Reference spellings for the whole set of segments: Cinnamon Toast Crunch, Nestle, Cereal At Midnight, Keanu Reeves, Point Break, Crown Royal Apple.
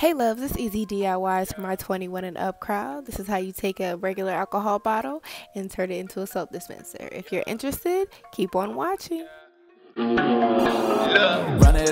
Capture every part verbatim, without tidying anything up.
Hey loves, this easy D I Ys for my twenty-one and up crowd. This is how you take a regular alcohol bottle and turn it into a soap dispenser. If you're interested, keep on watching. Run it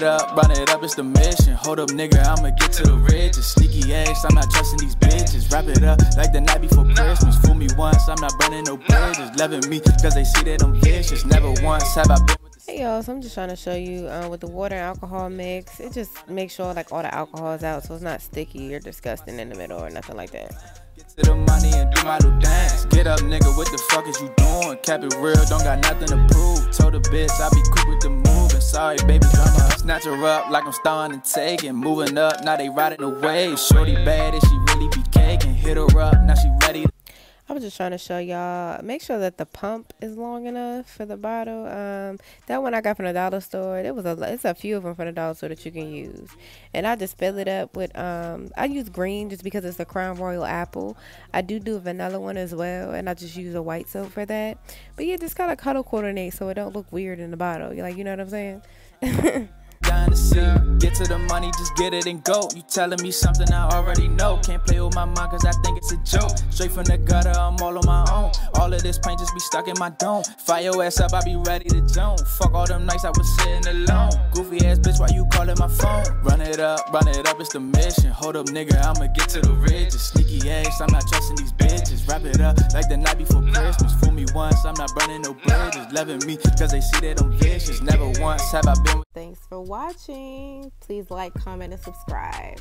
up, run it up, it's the mission. Hold up, nigga, I'ma get to the riches. Sneaky ass, I'm not trusting these bitches. Wrap it up like the night before Christmas. Fool me once, I'm not burning no bridges. Loving me, cause they see that I'm vicious. Never once have I been. Hey y'all, so I'm just trying to show you uh, with the water and alcohol mix, it just makes sure like all the alcohol is out so it's not sticky or disgusting in the middle or nothing like that. Get to the money and do my little dance. Get up nigga, what the fuck is you doing? Cap it real, don't got nothing to prove. Told the bitch I be quick with the move. And sorry baby drama, snatch her up like I'm starting and taking. Moving up, now they riding the wave. Shorty bad and she really be caking. Hit her up, now she ready to. I was just trying to show y'all, make sure that the pump is long enough for the bottle. Um, that one I got from the dollar store. There was a, it's a few of them from the dollar store that you can use. And I just fill it up with, um, I use green just because it's the Crown Royal Apple. I do do a vanilla one as well, and I just use a white soap for that. But yeah, just kind of color coordinate so it don't look weird in the bottle. You're like, you know what I'm saying? Get to the money, just get it and go. You telling me something I already know. Can't play with my mind cause I think it's a joke. Straight from the gutter, I'm all on my own. All of this pain just be stuck in my dome. Fire your ass up, I be ready to zone. Fuck all them nights I was sitting alone. Goofy ass bitch, why you calling my phone? Run it up, run it up, it's the mission. Hold up nigga, I'ma get to the riches. Sneaky ass, I'm not trusting these bitches. Wrap it up like the night before Christmas. Fool me once, I'm not burning no bridges. Loving me cause they see that I'm vicious. Never once have I been with. Thanks for watching. Please like, comment, and subscribe.